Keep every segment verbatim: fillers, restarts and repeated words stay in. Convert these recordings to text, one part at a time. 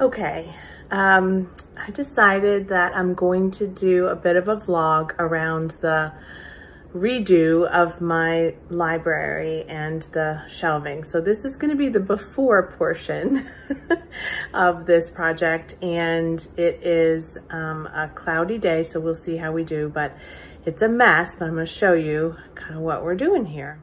Okay, um, I decided that I'm going to do a bit of a vlog around the redo of my library and the shelving. So this is going to be the before portion of this project, and it is um, a cloudy day, so we'll see how we do, but it's a mess, but I'm going to show you kind of what we're doing here.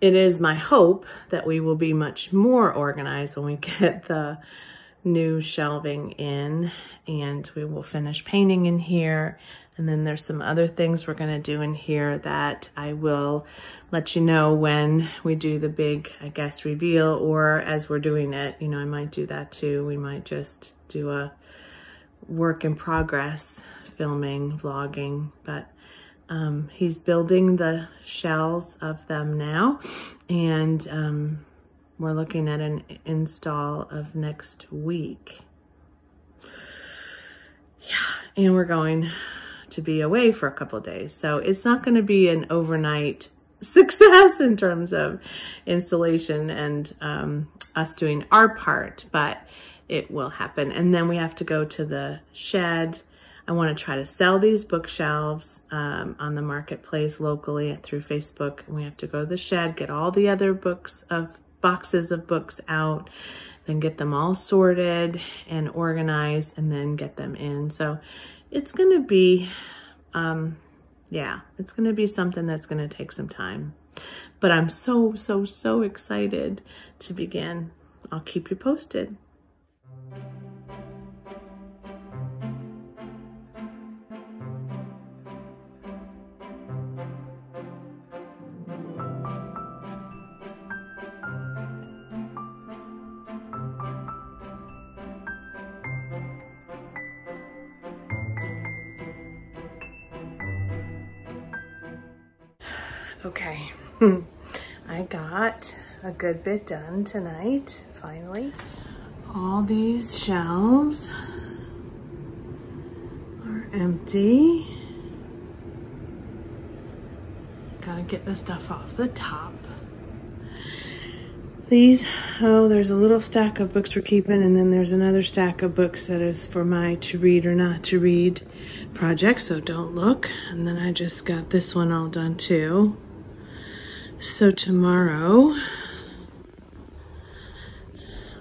It is my hope that we will be much more organized when we get the new shelving in, and we will finish painting in here. And then there's some other things we're gonna do in here that I will let you know when we do the big, I guess, reveal, or as we're doing it, you know, I might do that too. We might just do a work in progress, filming, vlogging, but Um, he's building the shells of them now, and um, we're looking at an install of next week. Yeah, and we're going to be away for a couple of days, so it's not going to be an overnight success in terms of installation and um, us doing our part, but it will happen. And then we have to go to the shed. I want to try to sell these bookshelves um, on the marketplace locally through Facebook. And we have to go to the shed, get all the other books of boxes of books out, then get them all sorted and organized, and then get them in. So it's going to be, um, yeah, it's going to be something that's going to take some time. But I'm so, so, so excited to begin. I'll keep you posted. Okay, I got a good bit done tonight, finally. All these shelves are empty. Gotta get the stuff off the top. These, oh, there's a little stack of books we're keeping, and then there's another stack of books that is for my to read or not to read project, so don't look. And then I just got this one all done too. So tomorrow,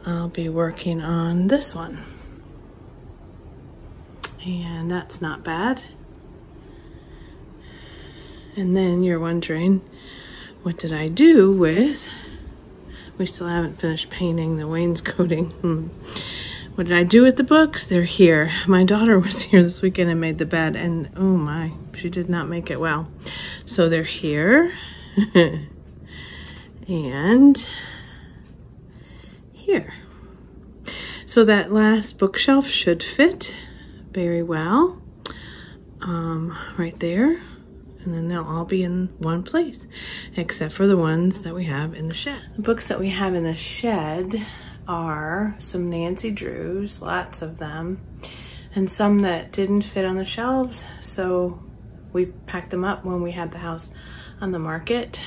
I'll be working on this one. And that's not bad. And then you're wondering, what did I do with? We still haven't finished painting the wainscoting. Hmm. What did I do with the books? They're here. My daughter was here this weekend and made the bed, and oh my, she did not make it well. So they're here. And here. So that last bookshelf should fit very well, um, right there. and then they'll all be in one place, except for the ones that we have in the shed. The books that we have in the shed are some Nancy Drews, lots of them, and some that didn't fit on the shelves, so we packed them up when we had the house on the market.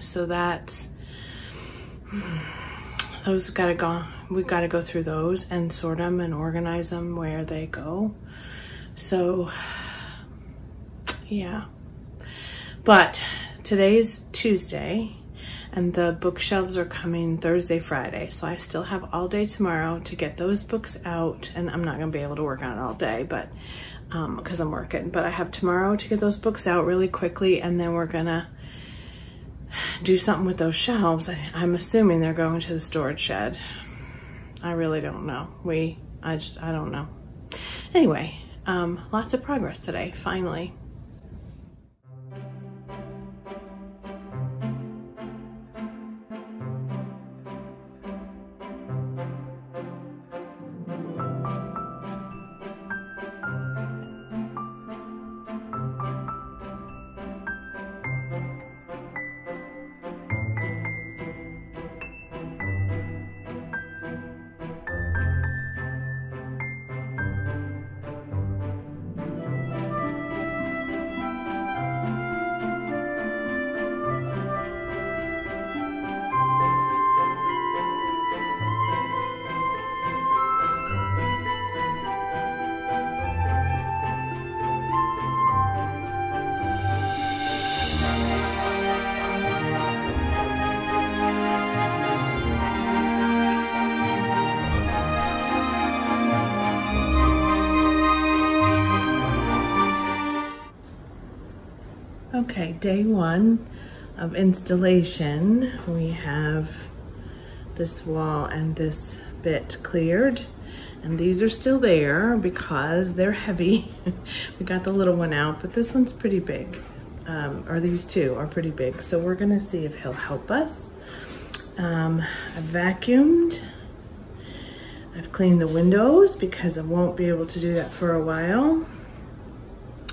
So that's, those gotta go, we've gotta go through those and sort them and organize them where they go. So yeah, but today's Tuesday and the bookshelves are coming Thursday, Friday. So I still have all day tomorrow to get those books out, and I'm not gonna be able to work on it all day, but um, because I'm working, but I have tomorrow to get those books out really quickly, and then we're gonna do something with those shelves. I'm assuming they're going to the storage shed. I really don't know. We, I just, I don't know. Anyway, um, lots of progress today, finally. Okay, day one of installation. We have this wall and this bit cleared, and these are still there because they're heavy. We got the little one out, but this one's pretty big, um, or these two are pretty big. So we're gonna see if he'll help us. Um, I've vacuumed. I've cleaned the windows because I won't be able to do that for a while.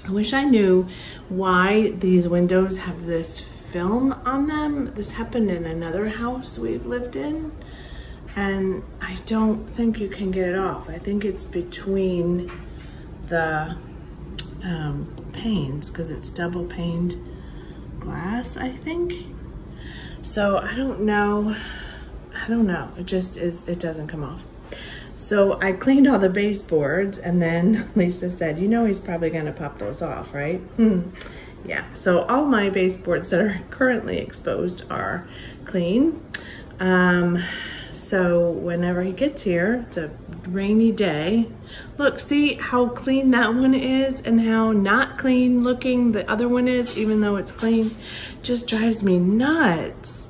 I wish I knew why these windows have this film on them. This happened in another house we've lived in, and I don't think you can get it off. I think it's between the um, panes, because it's double paned glass, I think. So I don't know, I don't know. It just is, it doesn't come off. So I cleaned all the baseboards, and then Lisa said, you know, he's probably gonna pop those off, right? Hmm. Yeah, so all my baseboards that are currently exposed are clean. Um, so whenever he gets here, it's a rainy day. Look, see how clean that one is and how not clean looking the other one is, even though it's clean. Just drives me nuts.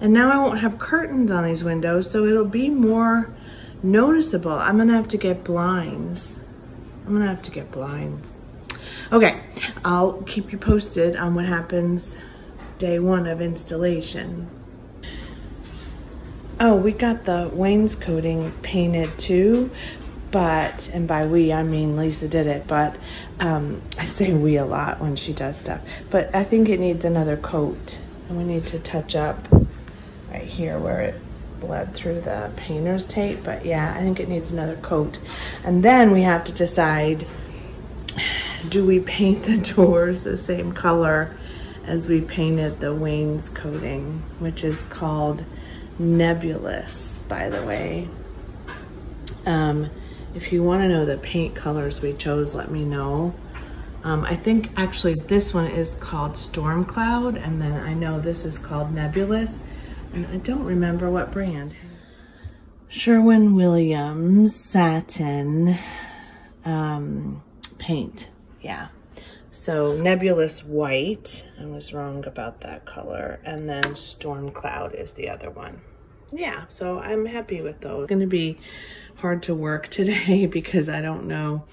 And now I won't have curtains on these windows, so it'll be more noticeable. I'm gonna have to get blinds. I'm gonna have to get blinds. Okay, I'll keep you posted on what happens day one of installation. Oh, we got the wainscoting painted too, but, and by we, I mean Lisa did it, but um, I say we a lot when she does stuff, but I think it needs another coat, and we need to touch up right here where it bled through the painter's tape. But yeah, I think it needs another coat, and then we have to decide, do we paint the doors the same color as we painted the wainscoting, which is called Nebulous, by the way. Um, if you want to know the paint colors we chose, let me know. um, I think actually this one is called Storm Cloud, and then I know this is called Nebulous. And I don't remember what brand. Sherwin-Williams satin um, paint, yeah. So Nebulous white, I was wrong about that color. And then Storm Cloud is the other one. Yeah, so I'm happy with those. It's gonna be hard to work today because I don't know.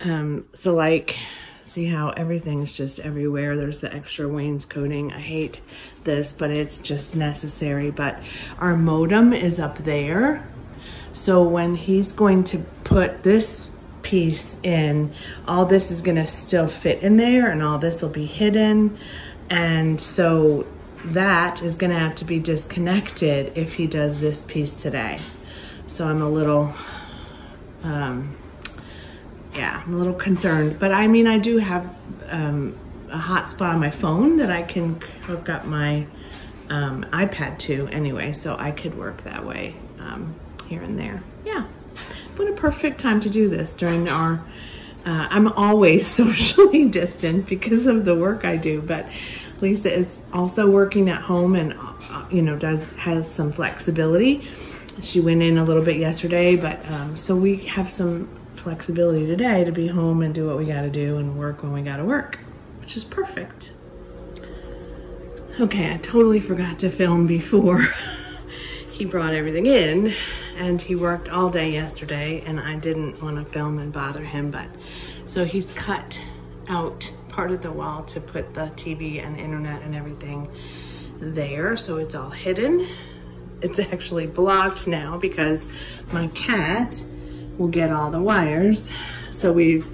Um, so like, see how everything's just everywhere. There's the extra wainscoting. I hate this, but it's just necessary. But our modem is up there. So when he's going to put this piece in, all this is gonna still fit in there and all this will be hidden. And so that is gonna have to be disconnected if he does this piece today. So I'm a little, um, yeah, I'm a little concerned. But I mean, I do have um, a hotspot on my phone that I can hook up my um, iPad to anyway, so I could work that way um, here and there. Yeah, what a perfect time to do this during our, uh, I'm always socially distant because of the work I do, but Lisa is also working at home and, you know, does has some flexibility. She went in a little bit yesterday, but um, so we have some flexibility today to be home and do what we got to do and work when we got to work, which is perfect. Okay, I totally forgot to film before he brought everything in, and he worked all day yesterday and I didn't want to film and bother him, but so he's cut out part of the wall to put the T V and internet and everything there, so it's all hidden. It's actually blocked now because my cat will get all the wires. So we've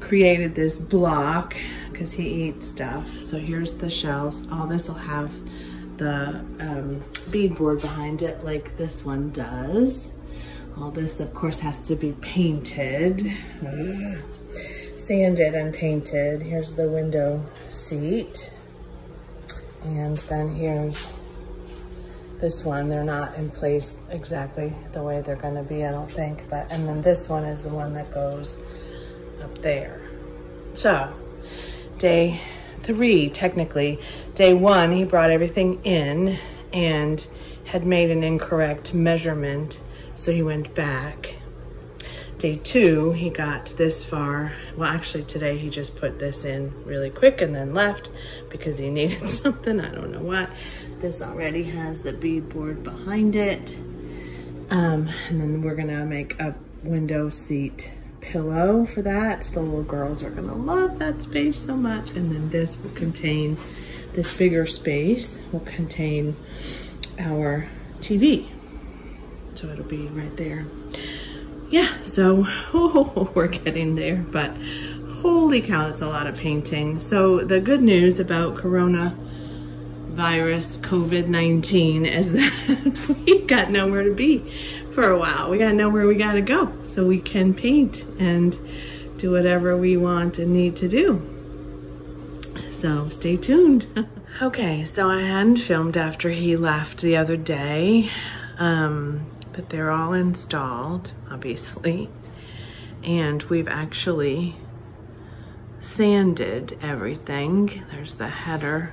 created this block because he eats stuff. So here's the shelves. All this will have the um, beadboard behind it like this one does. All this, of course, has to be painted. Mm. Sanded and painted. Here's the window seat. And then here's this one. They're not in place exactly the way they're gonna be, I don't think, but, and then this one is the one that goes up there. So, day three, technically. Day one, he brought everything in and had made an incorrect measurement, so he went back. Day two, he got this far. Well, actually today he just put this in really quick and then left because he needed something, I don't know what. This already has the beadboard behind it. Um, and then we're gonna make a window seat pillow for that. The little girls are gonna love that space so much. And then this will contain, this bigger space will contain our T V. So it'll be right there. Yeah, so oh, we're getting there, but holy cow, that's a lot of painting. So the good news about coronavirus COVID nineteen is that we've got nowhere to be for a while. We got to know where we got to go so we can paint and do whatever we want and need to do. So stay tuned. Okay, so I hadn't filmed after he left the other day. Um... But they're all installed, obviously, and we've actually sanded everything. There's the header.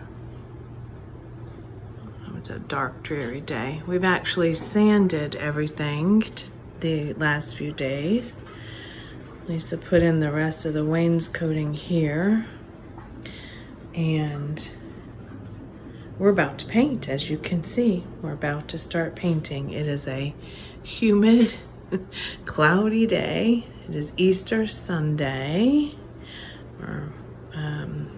Oh, it's a dark, dreary day. We've actually sanded everything the last few days. Lisa put in the rest of the wainscoting here, and we're about to paint, as you can see. We're about to start painting. It is a humid, cloudy day. It is Easter Sunday, or um,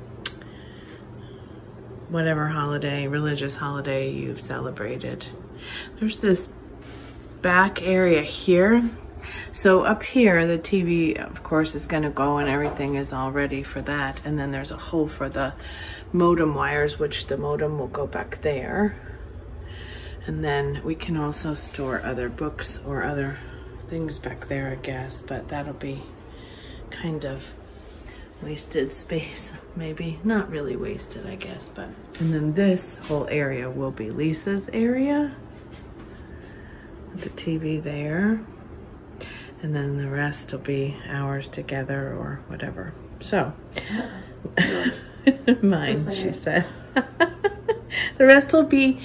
whatever holiday, religious holiday you've celebrated. There's this back area here. So up here, the T V, of course, is going to go and everything is all ready for that. And then there's a hole for the modem wires, which the modem will go back there. And then we can also store other books or other things back there, I guess, but that'll be kind of wasted space, maybe. Not really wasted, I guess, but. And then this whole area will be Lisa's area, with the T V there. And then the rest will be ours together or whatever. So, mine, she says. The rest will be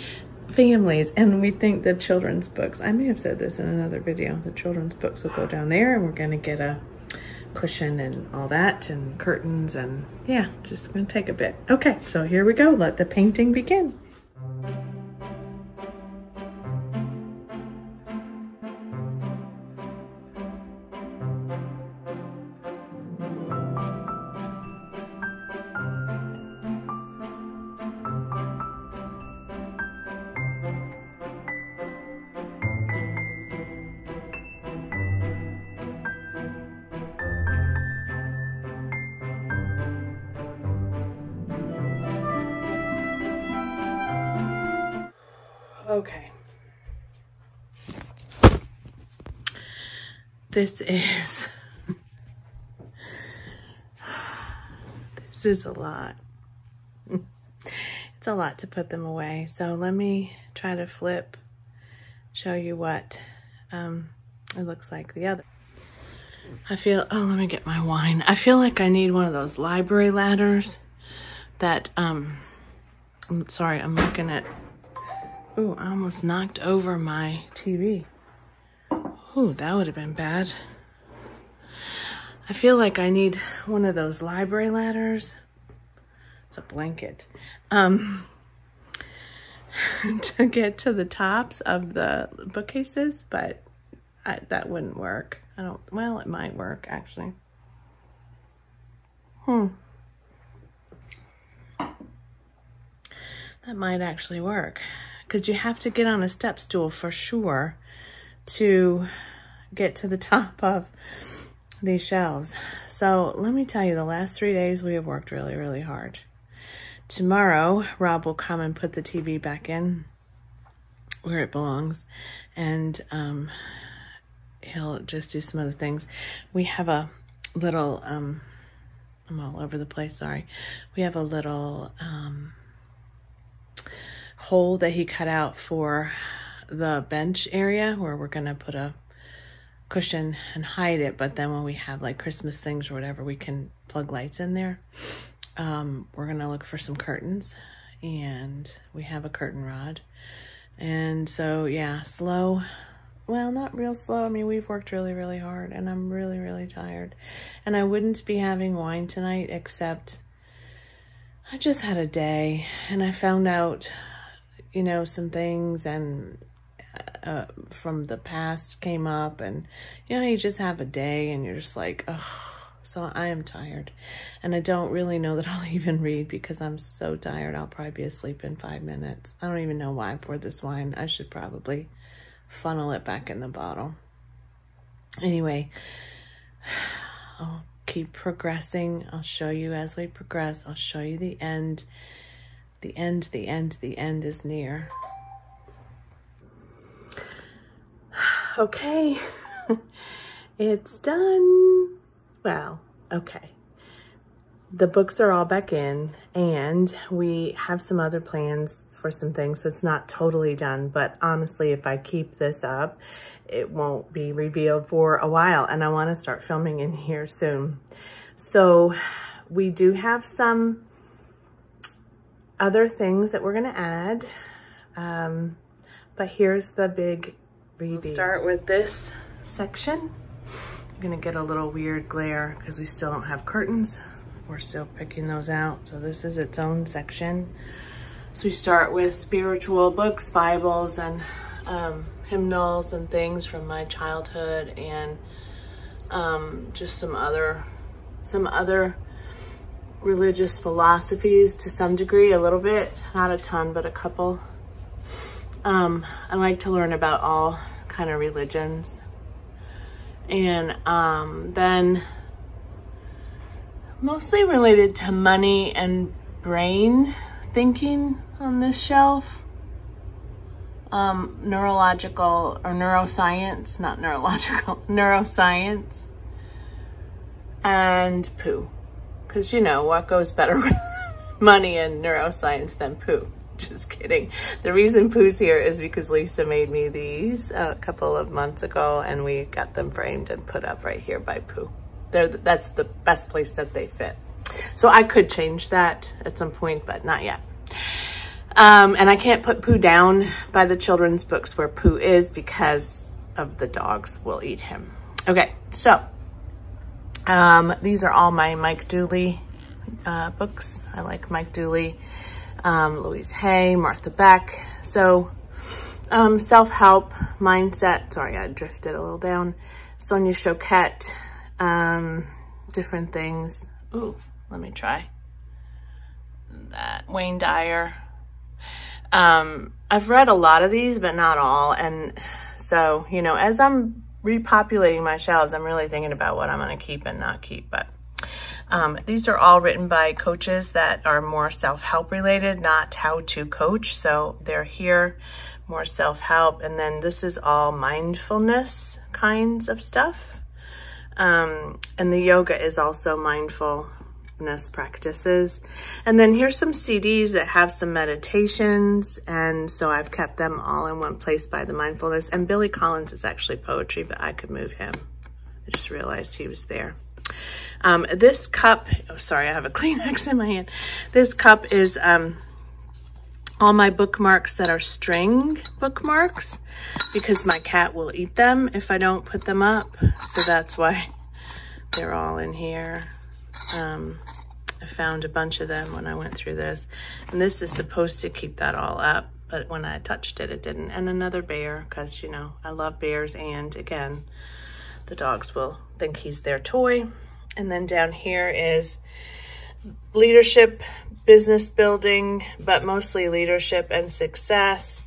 families, and we think the children's books, I may have said this in another video, the children's books will go down there, and we're gonna get a cushion and all that, and curtains, and yeah, just gonna take a bit. Okay, so here we go, let the painting begin. Okay. This is... this is a lot. It's a lot to put them away. So let me try to flip, show you what um, it looks like the other. I feel... oh, let me get my wine. I feel like I need one of those library ladders that... um, I'm sorry, I'm looking at... ooh, I almost knocked over my T V. Ooh, that would have been bad. I feel like I need one of those library ladders. It's a blanket. Um, to get to the tops of the bookcases, but I, that wouldn't work. I don't, well, it might work, actually. Hmm. That might actually work. Because you have to get on a step stool for sure to get to the top of these shelves. So let me tell you, the last three days we have worked really, really hard. Tomorrow, Rob will come and put the T V back in where it belongs, and um, he'll just do some other things. We have a little, um, I'm all over the place, sorry. We have a little, um, hole that he cut out for the bench area where we're gonna put a cushion and hide it, but then when we have like Christmas things or whatever, we can plug lights in there. Um, we're gonna look for some curtains, and we have a curtain rod. And so yeah, slow, well, not real slow. I mean, we've worked really, really hard, and I'm really, really tired. And I wouldn't be having wine tonight, except I just had a day, and I found out, you know, some things and uh, from the past came up, and you know, you just have a day and you're just like, oh, so I am tired. And I don't really know that I'll even read because I'm so tired. I'll probably be asleep in five minutes. I don't even know why I poured this wine. I should probably funnel it back in the bottle. Anyway, I'll keep progressing. I'll show you as we progress. I'll show you the end. The end, the end, the end is near. Okay, it's done. Well, okay. The books are all back in, and we have some other plans for some things, so it's not totally done, but honestly, if I keep this up, it won't be revealed for a while, and I wanna start filming in here soon. So we do have some other things that we're gonna add, um, but here's the big reveal. We'll start with this section. I'm gonna get a little weird glare because we still don't have curtains. We're still picking those out, so this is its own section. So we start with spiritual books, Bibles, and um, hymnals and things from my childhood, and um, just some other, some other religious philosophies to some degree, a little bit, not a ton, but a couple. Um, I like to learn about all kind of religions. And um, then mostly related to money and brain thinking on this shelf. Um, neurological or neuroscience, not neurological, neuroscience and poo. Because, you know, what goes better with money and neuroscience than poo? Just kidding. The reason poo's here is because Lisa made me these a couple of months ago, and we got them framed and put up right here by poo. They're the, that's the best place that they fit. So I could change that at some point, but not yet. Um, and I can't put poo down by the children's books where poo is because of the dogs will eat him. Okay, so... Um, these are all my Mike Dooley uh, books. I like Mike Dooley, um, Louise Hay, Martha Beck. So um, self-help, mindset. Sorry, I drifted a little down. Sonia Choquette, um, different things. Ooh, let me try that. Wayne Dyer. Um, I've read a lot of these, but not all. And so, you know, as I'm repopulating my shelves, I'm really thinking about what I'm going to keep and not keep. But um, these are all written by coaches that are more self-help related, not how to coach. So they're here more self-help, and then this is all mindfulness kinds of stuff. Um, and the yoga is also mindfulness practices. And then here's some C Ds that have some meditations, and so I've kept them all in one place by the mindfulness. And Billy Collins is actually poetry, but I could move him. I just realized he was there. Um, this cup, oh, sorry, I have a Kleenex in my hand. This cup is um, all my bookmarks that are string bookmarks, because my cat will eat them if I don't put them up. So that's why they're all in here. Um, I found a bunch of them when I went through this. And this is supposed to keep that all up, but when I touched it, it didn't. And another bear, because, you know, I love bears, and again, the dogs will think he's their toy. And then down here is leadership, business building, but mostly leadership and success.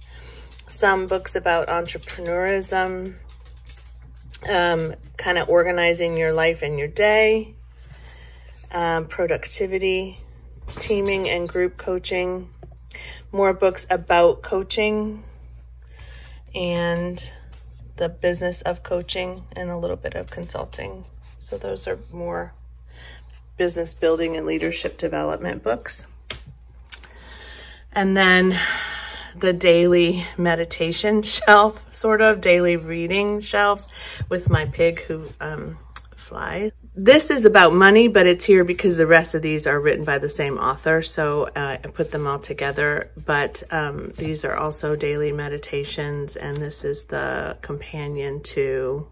Some books about entrepreneurism, um, kind of organizing your life and your day, um, productivity, teaming and group coaching, more books about coaching, and the business of coaching, and a little bit of consulting. So those are more business building and leadership development books. And then the daily meditation shelf, sort of daily reading shelves with my pig who um, flies. This is about money, but it's here because the rest of these are written by the same author. So uh, I put them all together, but um, these are also daily meditations, and this is the companion to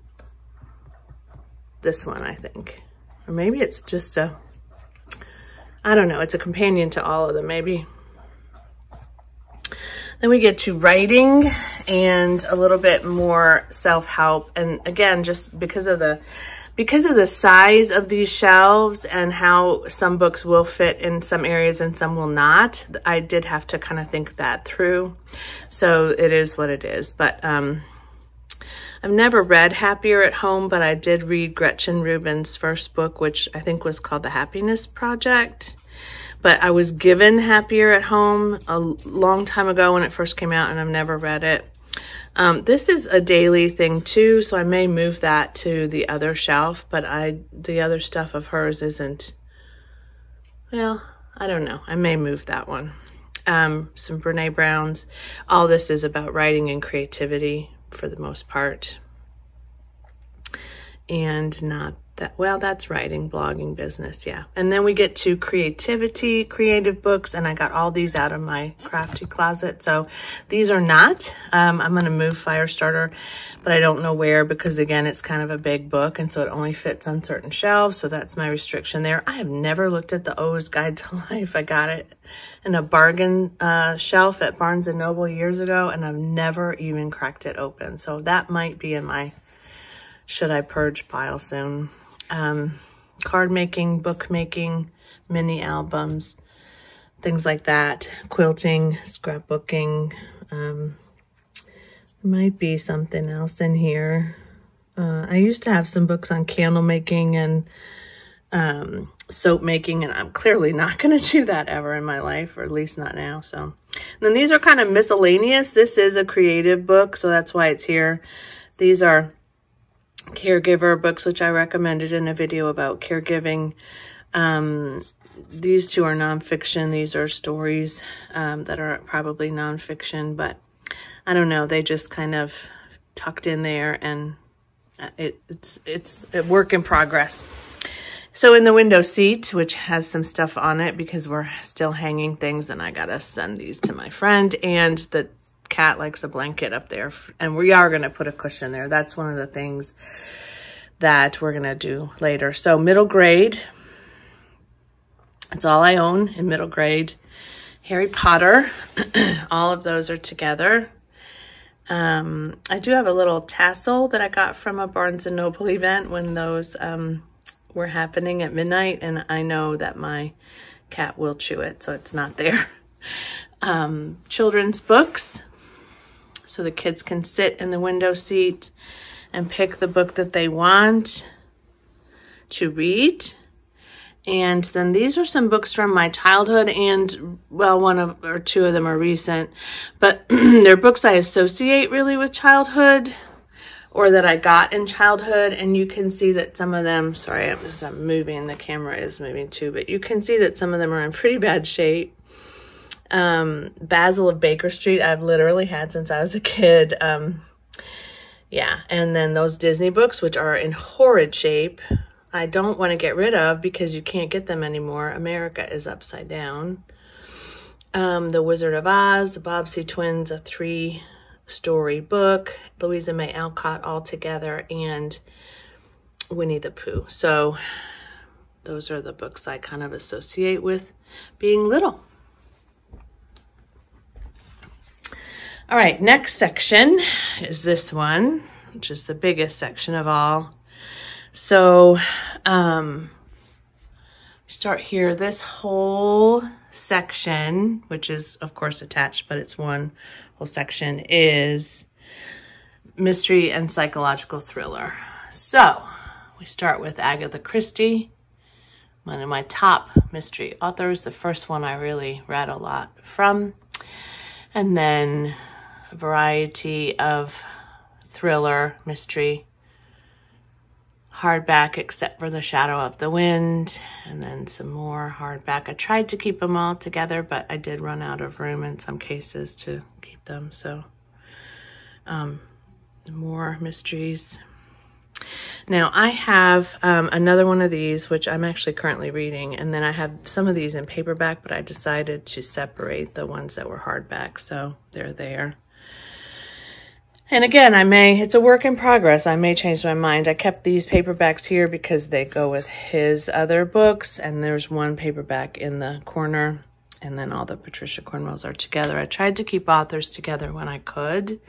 this one, I think. Or maybe it's just a, I don't know, it's a companion to all of them, maybe. Then we get to writing and a little bit more self-help. And again, just because of the, because of the size of these shelves and how some books will fit in some areas and some will not, I did have to kind of think that through. So it is what it is, but, um, I've never read Happier at Home, but I did read Gretchen Rubin's first book, which I think was called The Happiness Project. But I was given Happier at Home a long time ago when it first came out, and I've never read it. Um, this is a daily thing too, so I may move that to the other shelf, but I the other stuff of hers isn't, well, I don't know. I may move that one. Um, some Brene Brown's. All this is about writing and creativity, for the most part, and not that, well, that's writing, blogging, business, yeah. And then we get to creativity, creative books, and I got all these out of my crafty closet, so these are not. Um, I'm gonna move Firestarter, but I don't know where, because again, it's kind of a big book, and so it only fits on certain shelves, so that's my restriction there. I have never looked at the O's Guide to Life. I got it in a bargain uh, shelf at Barnes and Noble years ago, and I've never even cracked it open, so that might be in my should I purge pile soon. Um, card making, book making, mini albums, things like that, quilting, scrapbooking. Um, might be something else in here. Uh, I used to have some books on candle making and um, soap making, and I'm clearly not going to do that ever in my life, or at least not now. So, and then these are kind of miscellaneous. This is a creative book, so that's why it's here. These are caregiver books, which I recommended in a video about caregiving. Um, these two are nonfiction. These are stories um, that are probably nonfiction, but I don't know. They just kind of tucked in there, and it, it's it's a work in progress. So in the window seat, which has some stuff on it because we're still hanging things, and I gotta send these to my friend, and the cat likes a blanket up there, and we are going to put a cushion there. That's one of the things that we're going to do later. So middle grade, that's all I own in middle grade. Harry Potter, all of those are together. Um, I do have a little tassel that I got from a Barnes and Noble event when those um, were happening at midnight, and I know that my cat will chew it, so it's not there. Um, children's books, so the kids can sit in the window seat and pick the book that they want to read. And then these are some books from my childhood, and, well, one of, or two of them are recent, but they're books I associate really with childhood, or that I got in childhood. And you can see that some of them, sorry, it was I'm moving, the camera is moving too, but you can see that some of them are in pretty bad shape. Um, Basil of Baker Street, I've literally had since I was a kid. Um, yeah, and then those Disney books, which are in horrid shape, I don't want to get rid of because you can't get them anymore. America is upside down. Um, The Wizard of Oz, The Bobbsey Twins, a three-story book, Louisa May Alcott All Together, and Winnie the Pooh. So those are the books I kind of associate with being little. All right, next section is this one, which is the biggest section of all. So, um, start here, this whole section, which is of course attached, but it's one whole section, is mystery and psychological thriller. So we start with Agatha Christie, one of my top mystery authors, the first one I really read a lot from, and then a variety of thriller, mystery, hardback, except for The Shadow of the Wind, and then some more hardback. I tried to keep them all together, but I did run out of room in some cases to keep them, so um, more mysteries. Now I have um, another one of these, which I'm actually currently reading, and then I have some of these in paperback, but I decided to separate the ones that were hardback, so they're there. And again, I may, it's a work in progress. I may change my mind. I kept these paperbacks here because they go with his other books, and there's one paperback in the corner, and then all the Patricia Cornwells are together. I tried to keep authors together when I could.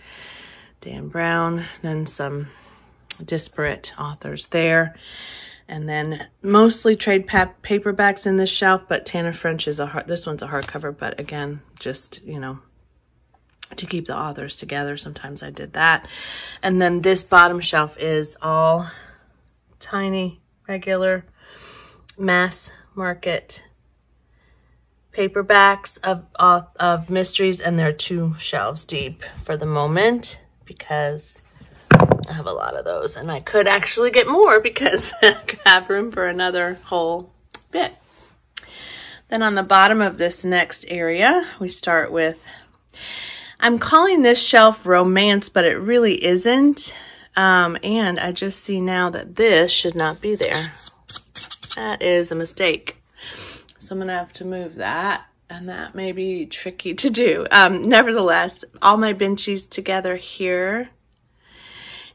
Dan Brown, then some disparate authors there, and then mostly trade pap paperbacks in this shelf, but Tana French is a hard, this one's a hardcover, but again, just, you know, to keep the authors together. Sometimes I did that. And then this bottom shelf is all tiny, regular, mass market paperbacks of, of, of mysteries, and they're two shelves deep for the moment because I have a lot of those, and I could actually get more because I have room for another whole bit. Then on the bottom of this next area, we start with, I'm calling this shelf romance, but it really isn't. Um, and I just see now that this should not be there. That is a mistake. So I'm gonna have to move that, and that may be tricky to do. Um, nevertheless, all my Benchies together here.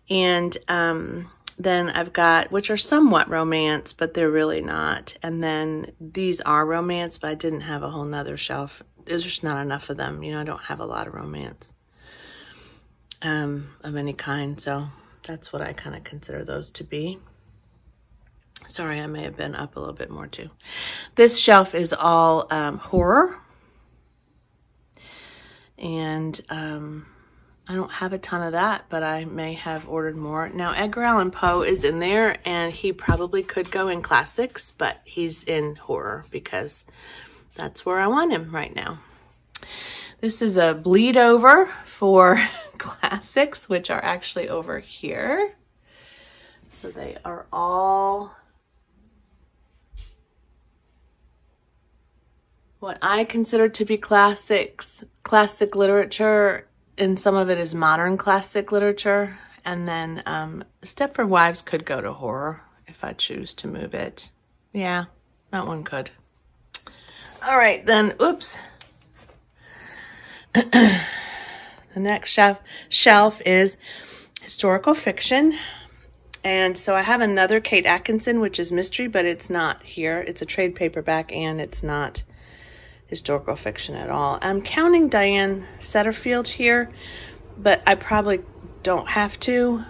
And um, then I've got, which are somewhat romance, but they're really not. And then these are romance, but I didn't have a whole nother shelf. There's just not enough of them. You know, I don't have a lot of romance um, of any kind. So that's what I kind of consider those to be. Sorry, I may have been up a little bit more too. This shelf is all um, horror. And um, I don't have a ton of that, but I may have ordered more. Now, Edgar Allan Poe is in there, and he probably could go in classics, but he's in horror because that's where I want him right now. This is a bleed over for classics, which are actually over here. So they are all what I consider to be classics, classic literature, and some of it is modern classic literature. And then um, Stepford Wives could go to horror if I choose to move it. Yeah, that one could. All right, then, oops. The next shelf, shelf is historical fiction. And so I have another Kate Atkinson, which is mystery, but it's not here. It's a trade paperback, and it's not historical fiction at all. I'm counting Diane Setterfield here, but I probably don't have to.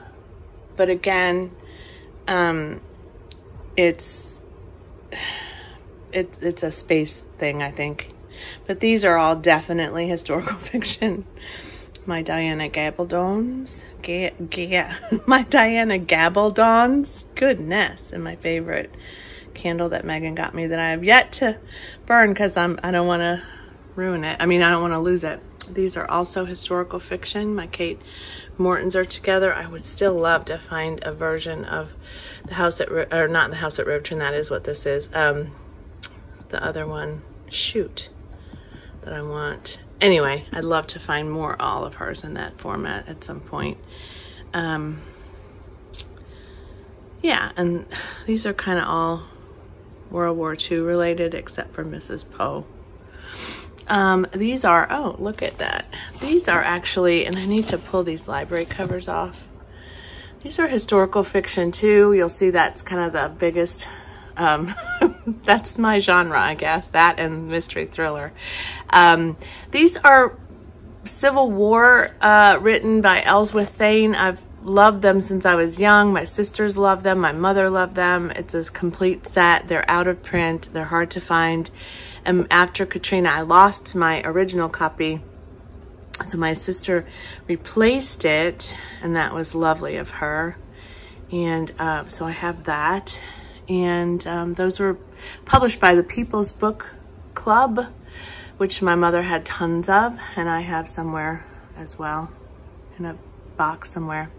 But again, um, it's... It, it's a space thing, I think. But these are all definitely historical fiction. My Diana Gabaldons. Ga ga my Diana Gabaldons. Goodness. And my favorite candle that Megan got me that I have yet to burn because I'm I don't want to ruin it. I mean, I don't want to lose it. These are also historical fiction. My Kate Mortons are together. I would still love to find a version of the house at, or not the house at Riverton. That is what this is. Um, the other one, shoot, that I want. Anyway, I'd love to find more all of hers in that format at some point. Um, yeah, and these are kind of all World War Two related except for Missus Poe. Um, these are, oh, look at that. These are actually, and I need to pull these library covers off. These are historical fiction too. You'll see that's kind of the biggest, um, that's my genre, I guess, that and mystery thriller. Um, these are Civil War, uh, written by Elsworth Thane. I've loved them since I was young. My sisters loved them. My mother loved them. It's a complete set. They're out of print. They're hard to find. And after Katrina, I lost my original copy. So my sister replaced it, and that was lovely of her. And uh, so I have that. And um, those were published by the People's Book Club, which my mother had tons of, and I have somewhere as well, in a box somewhere.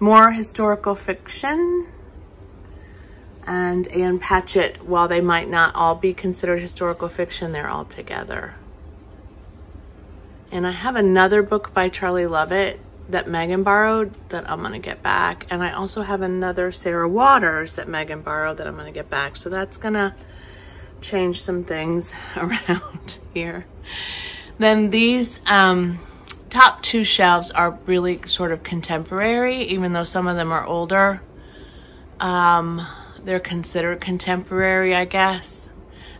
More historical fiction. And Anne Patchett, while they might not all be considered historical fiction, they're all together. And I have another book by Charlie Lovett that Megan borrowed that I'm gonna get back. And I also have another Sarah Waters that Megan borrowed that I'm gonna get back. So that's gonna change some things around here. Then these um, top two shelves are really sort of contemporary, even though some of them are older. Um, They're considered contemporary, I guess.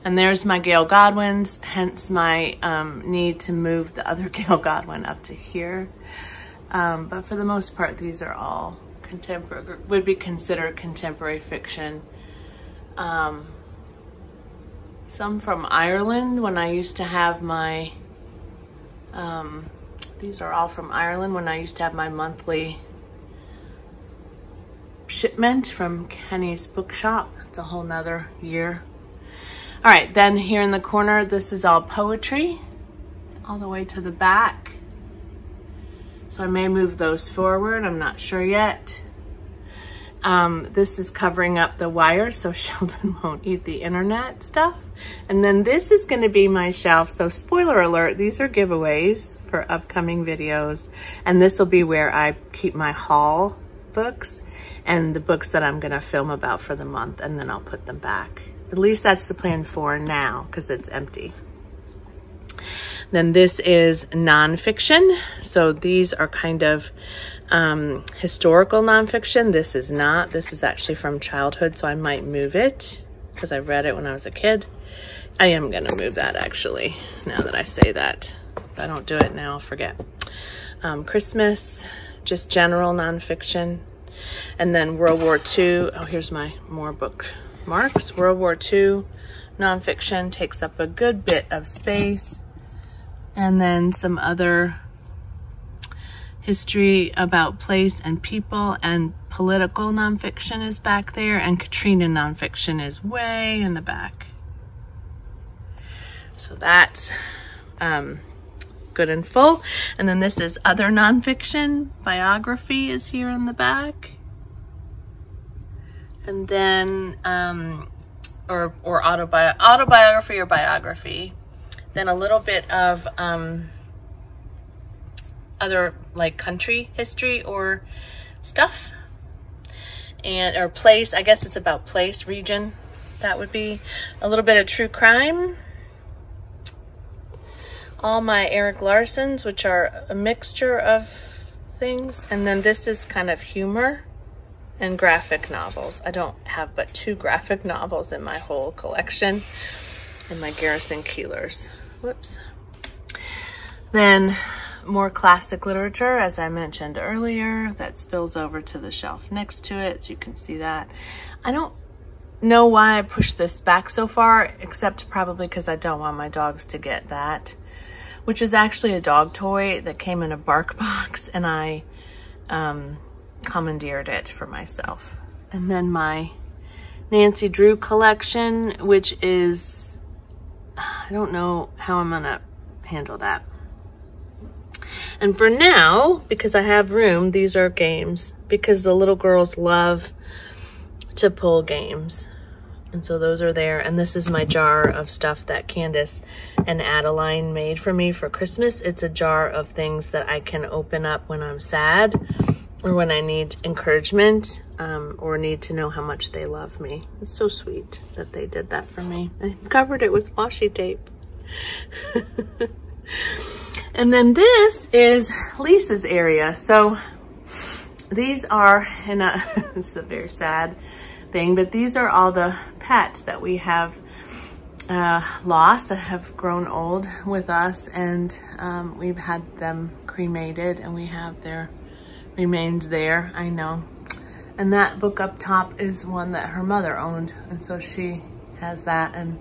And there's my Gail Godwin's, hence my um, need to move the other Gail Godwin up to here. Um, but for the most part, these are all contemporary, would be considered contemporary fiction. Um, some from Ireland when I used to have my, um, these are all from Ireland when I used to have my monthly shipment from Kenny's bookshop. That's a whole nother year. All right, then here in the corner, this is all poetry all the way to the back. So I may move those forward. I'm not sure yet. Um, this is covering up the wire so Sheldon won't eat the internet stuff. And then this is going to be my shelf. So spoiler alert, these are giveaways for upcoming videos. And this will be where I keep my haul books and the books that I'm gonna film about for the month, and then I'll put them back. At least that's the plan for now, because it's empty. Then this is nonfiction. So these are kind of um, historical nonfiction. This is not, this is actually from childhood, so I might move it because I read it when I was a kid. I am gonna move that actually, now that I say that. If I don't do it now, I'll forget. Um, Christmas, just general nonfiction. And then World War Two. Oh, here's my more bookmarks. World War Two nonfiction takes up a good bit of space. And then some other history about place and people and political nonfiction is back there. And Katrina nonfiction is way in the back. So that's um, good and full. And then this is other nonfiction. Biography is here in the back. And then, um, or, or autobi autobiography or biography. Then a little bit of um, other like country history or stuff. And, or place, I guess it's about place, region. That would be a little bit of true crime. All my Eric Larson's, which are a mixture of things. And then this is kind of humor and graphic novels. I don't have but two graphic novels in my whole collection, and my Garrison Keillor's. Whoops. Then more classic literature, as I mentioned earlier, that spills over to the shelf next to it, so you can see that. I don't know why I pushed this back so far, except probably because I don't want my dogs to get that, which is actually a dog toy that came in a bark box, and I um, commandeered it for myself. And then my Nancy Drew collection, which is, I don't know how I'm gonna handle that. And for now, because I have room, these are games, because the little girls love to pull games. And so those are there. And this is my jar of stuff that Candace and Adeline made for me for Christmas. It's a jar of things that I can open up when I'm sad or when I need encouragement um, or need to know how much they love me. It's so sweet that they did that for me. I covered it with washi tape. And then this is Lisa's area. So these are, in a, it's a very sad thing, but these are all the pets that we have uh, lost, that have grown old with us, and um, we've had them cremated and we have their remains there. I know. And that book up top is one that her mother owned, and so she has that and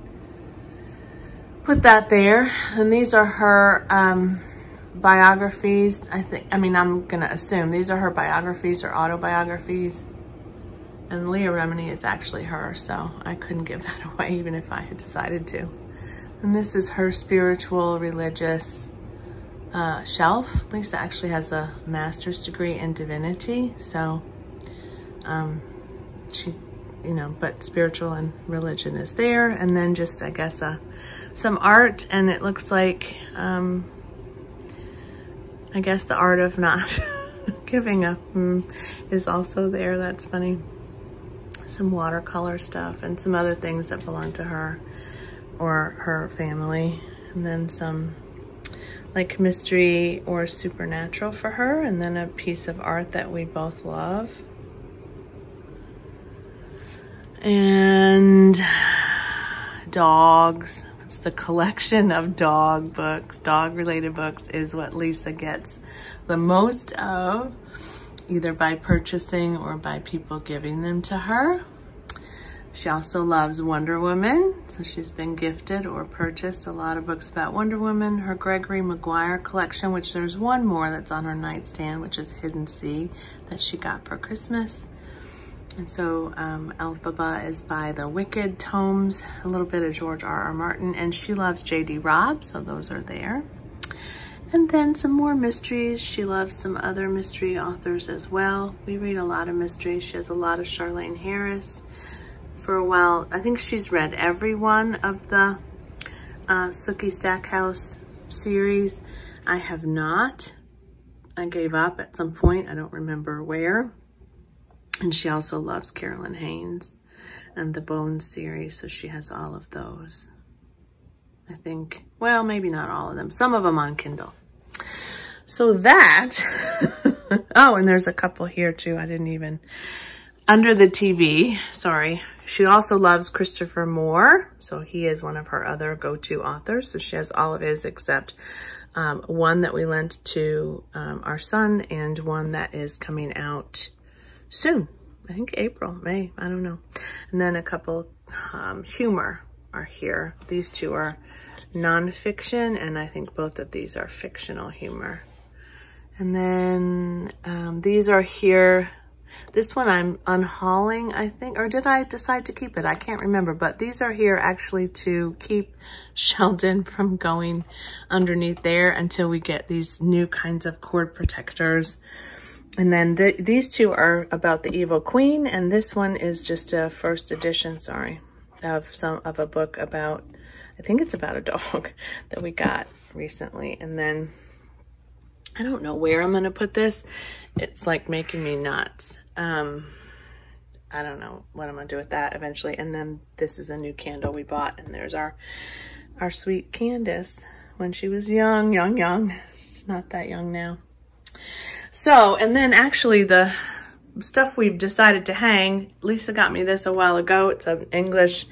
put that there. And these are her um, biographies, I think. I mean, I'm gonna assume these are her biographies or autobiographies. And Leah Remini is actually her, so I couldn't give that away even if I had decided to. And this is her spiritual, religious uh, shelf. Lisa actually has a master's degree in divinity, so um, she, you know, but spiritual and religion is there. And then just, I guess, uh, some art, and it looks like, um, I guess the art of not giving up is also there. That's funny. Some watercolor stuff and some other things that belong to her or her family, and then some like mystery or supernatural for her, and then a piece of art that we both love. And dogs, it's the collection of dog books. Dog related books is what Lisa gets the most of, either by purchasing or by people giving them to her. She also loves Wonder Woman, so she's been gifted or purchased a lot of books about Wonder Woman. Her Gregory Maguire collection, which there's one more that's on her nightstand, which is Hidden Sea, that she got for Christmas. And so um, Elphaba is by the Wicked Tomes, a little bit of George R R Martin, and she loves J D Robb, so those are there. And then some more mysteries. She loves some other mystery authors as well. We read a lot of mysteries. She has a lot of Charlaine Harris for a while. I think she's read every one of the uh, Sookie Stackhouse series. I have not. I gave up at some point. I don't remember where. And she also loves Carolyn Haynes and the Bones series, so she has all of those. I think, well, maybe not all of them. Some of them on Kindle. So that, oh, and there's a couple here too. I didn't even, under the T V, sorry. She also loves Christopher Moore. So he is one of her other go-to authors. So she has all of his except um, one that we lent to um, our son, and one that is coming out soon. I think April, May, I don't know. And then a couple um, humor are here. These two are nonfiction, and I think both of these are fictional humor. And then um, these are here. This one I'm unhauling, I think, or did I decide to keep it? I can't remember, but these are here actually to keep Sheldon from going underneath there until we get these new kinds of cord protectors. And then th these two are about the Evil Queen, and this one is just a first edition, sorry, of some of a book about, I think it's about a dog that we got recently. And then I don't know where I'm gonna put this. It's like making me nuts. Um, I don't know what I'm gonna do with that eventually. And then this is a new candle we bought, and there's our our sweet Candace when she was young, young, young. She's not that young now. So, and then actually the stuff we've decided to hang, Lisa got me this a while ago. It's an English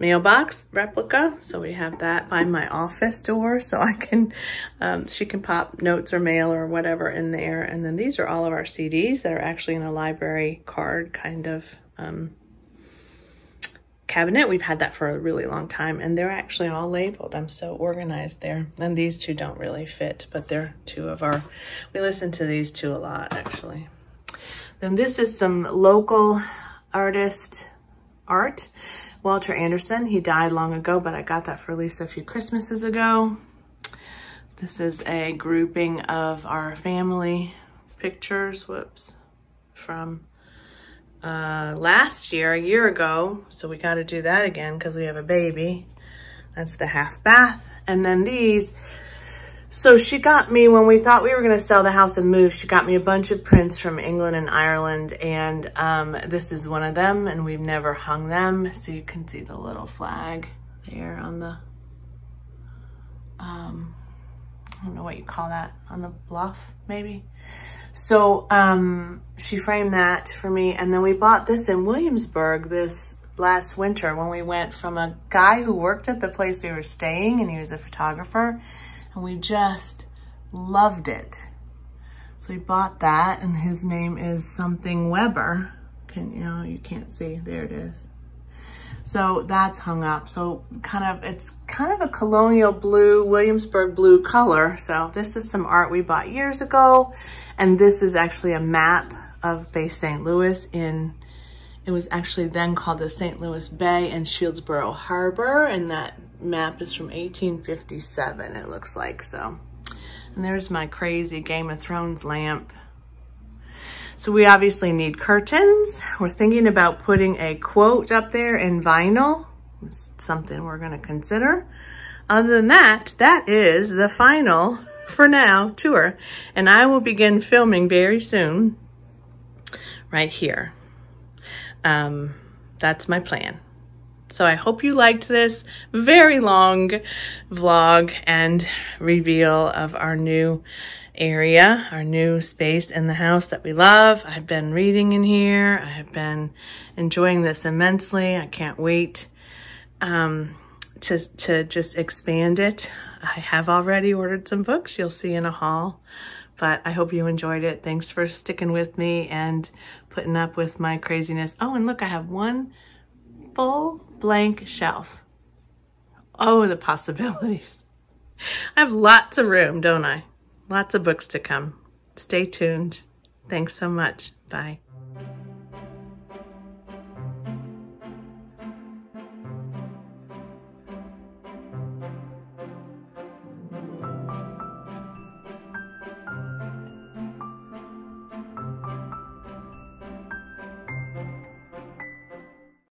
mailbox replica, so we have that by my office door, so I can um, she can pop notes or mail or whatever in there. And then these are all of our C Ds that are actually in a library card kind of um, cabinet. We've had that for a really long time, and they're actually all labeled. I'm so organized there. And these two don't really fit, but they're two of our, we listen to these two a lot actually. Then this is some local artist art. Walter Anderson, he died long ago, but I got that for Lisa a few Christmases ago. This is a grouping of our family pictures, whoops, from uh, last year, a year ago. So we got to do that again because we have a baby. That's the half bath. And then these. So she got me, when we thought we were going to sell the house and move, she got me a bunch of prints from England and Ireland. And um, this is one of them, and we've never hung them. So you can see the little flag there on the, um, I don't know what you call that, on the bluff maybe. So um, she framed that for me. And then we bought this in Williamsburg this last winter when we went from a guy who worked at the place we were staying, and he was a photographer. And we just loved it. So we bought that, and his name is something Weber. Can you know, you can't see, there it is. So that's hung up. So kind of, it's kind of a colonial blue, Williamsburg blue color. So this is some art we bought years ago. And this is actually a map of Bay Saint Louis in, it was actually then called the Saint Louis Bay and Shieldsboro Harbor. And that map is from eighteen fifty-seven, it looks like, so. And there's my crazy Game of Thrones lamp. So we obviously need curtains. We're thinking about putting a quote up there in vinyl. It's something we're gonna consider. Other than that, that is the final, for now, tour. And I will begin filming very soon, right here. Um, that's my plan. So I hope you liked this very long vlog and reveal of our new area, our new space in the house that we love. I've been reading in here. I have been enjoying this immensely. I can't wait um, to, to just expand it. I have already ordered some books you'll see in a haul, but I hope you enjoyed it. Thanks for sticking with me and putting up with my craziness. Oh, and look, I have one full blank shelf. Oh, the possibilities. I have lots of room, don't I? Lots of books to come. Stay tuned. Thanks so much. Bye.